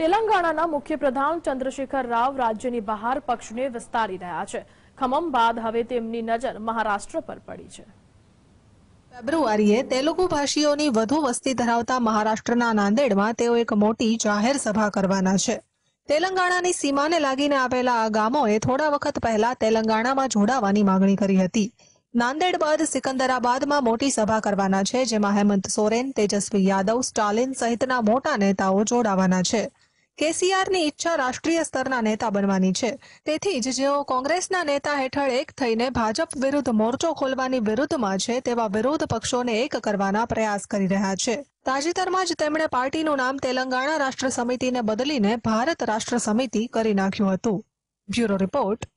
તેલંગાણાના મુખ્ય પ્રધાન ચંદ્રશેખર રાવ રાજ્યની બહાર પક્ષને વિસ્તારી રહ્યા છે। ખમમ બાદ હવે તેમની નજર મહારાષ્ટ્ર પર પડી છે। ફેબ્રુઆરીએ તેલુગુ ભાષીઓની વધુ વસ્તી ધરાવતા મહારાષ્ટ્રના નાંદેડમાં તેઓ એક મોટી જાહેર સભા કરવાના છે। તેલંગાણાની સીમાને લાગીને આવેલા આ ગામોએ થોડા વખત પહેલા તેલંગાણામાં જોડાવાની માંગણી કરી હતી। નાંદેડ બાદ સિકંદરાબાદમાં મોટી સભા કરવાના છે, જેમાં હેમંત સોરેન, તેજસ્વી યાદવ, સ્ટાલીન સહિતના મોટા નેતાઓ જોડાવાના છે। કેસીઆરની ઈચ્છા રાષ્ટ્રીય સ્તરના નેતા બનવાની છે, તેથી જ જેઓ કોંગ્રેસના નેતા હેઠળ એક થઈને ભાજપ વિરુદ્ધ મોરચો ખોલવાની વિરુદ્ધમાં છે, તેવા વિરોધ પક્ષોને એક કરવાના પ્રયાસ કરી રહ્યા છે। તાજેતરમાં જ તેમણે પાર્ટીનું નામ તેલંગાણા રાષ્ટ્ર સમિતિને બદલીને ભારત રાષ્ટ્ર સમિતિ કરી નાખ્યું હતું। Bureau report,